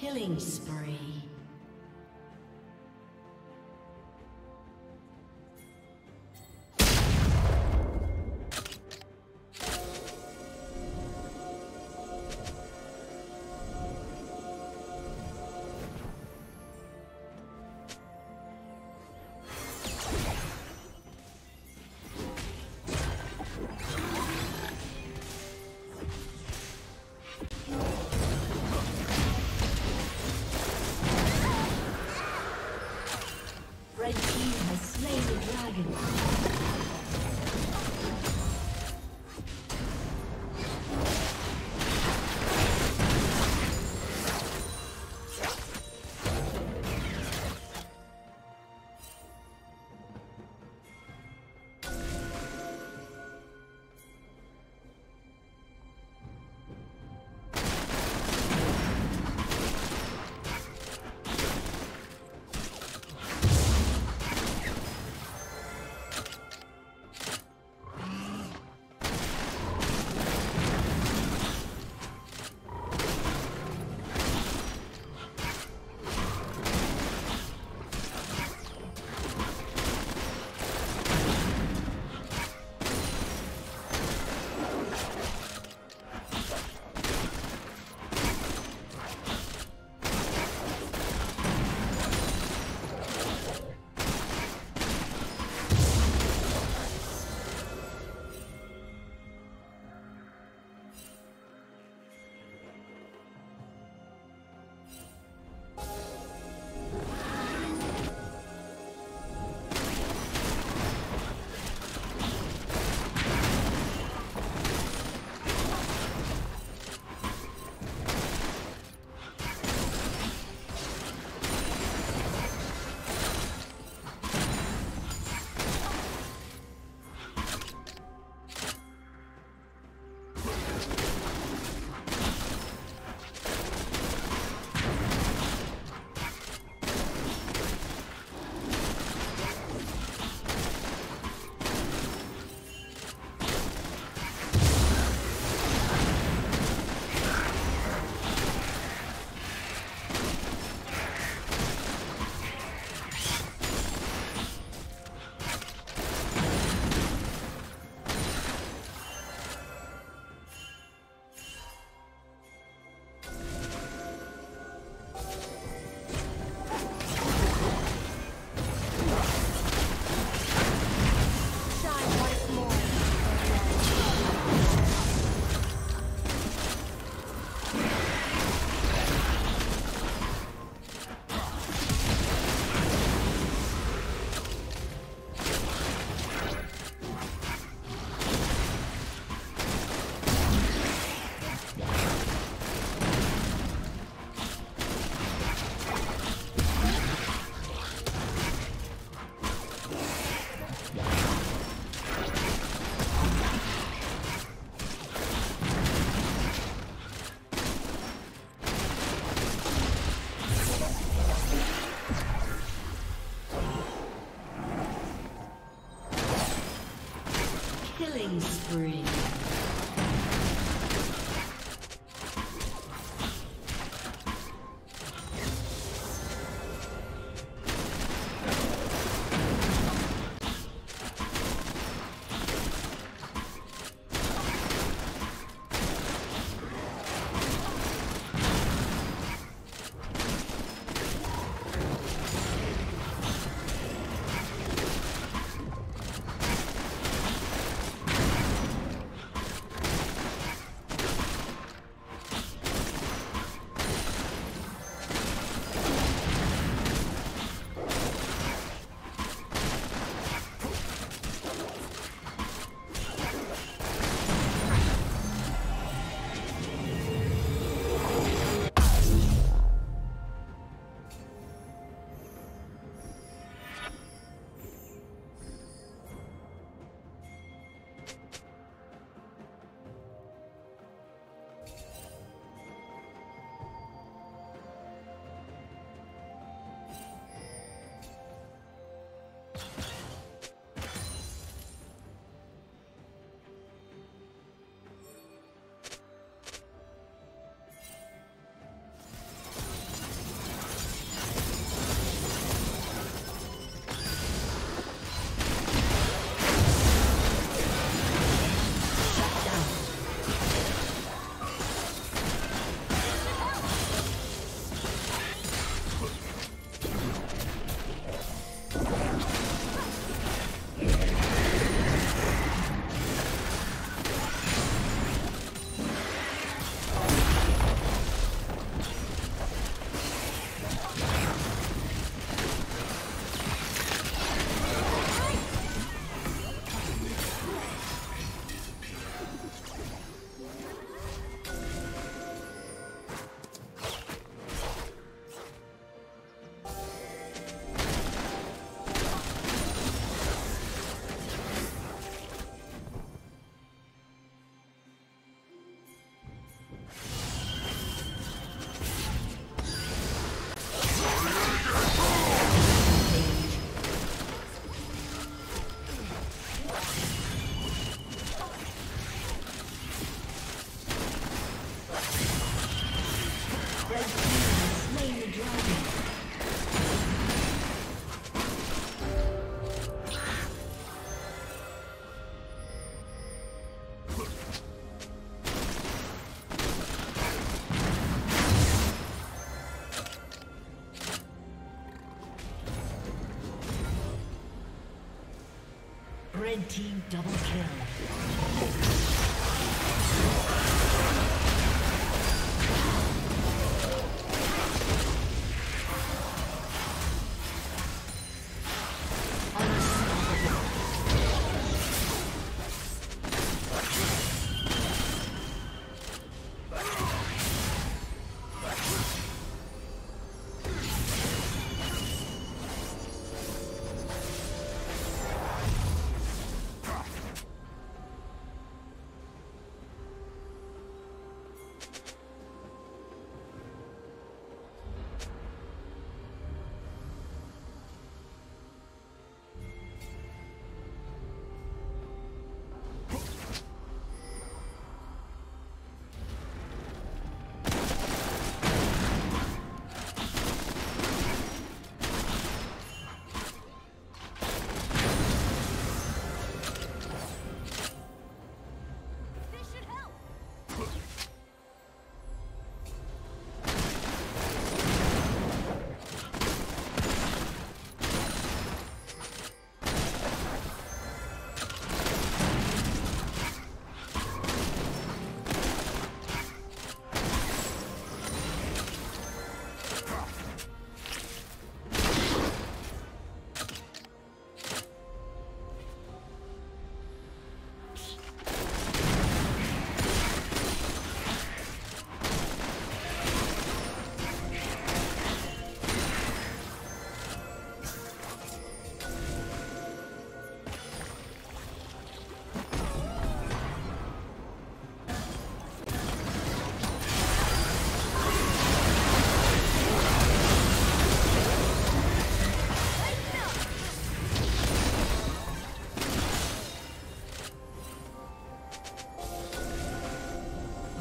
Killing spree. team double kill.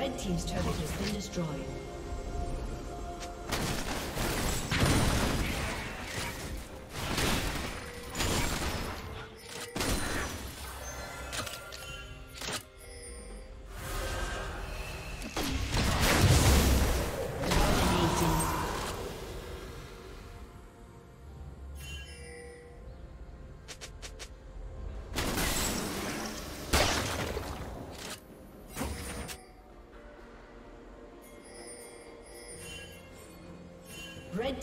Red team's turret has been destroyed. Red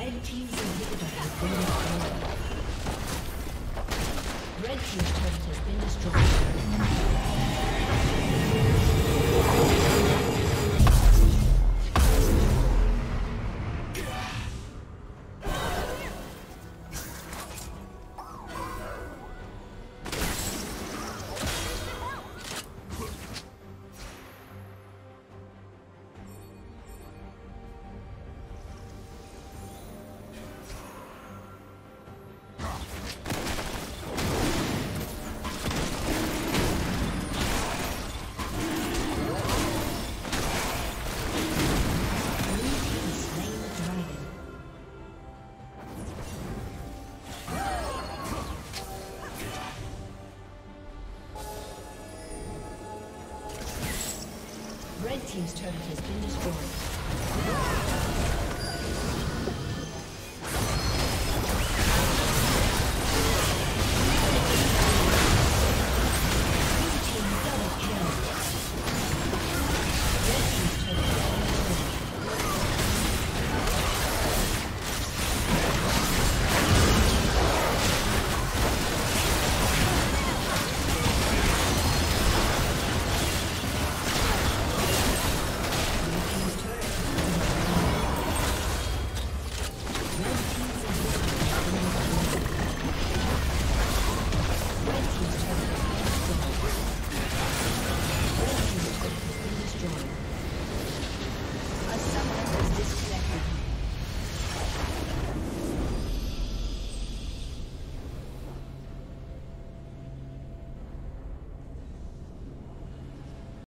Red team's inhibitor has been destroyed. Red team's turret has been destroyed. Team's turret has been destroyed. Someone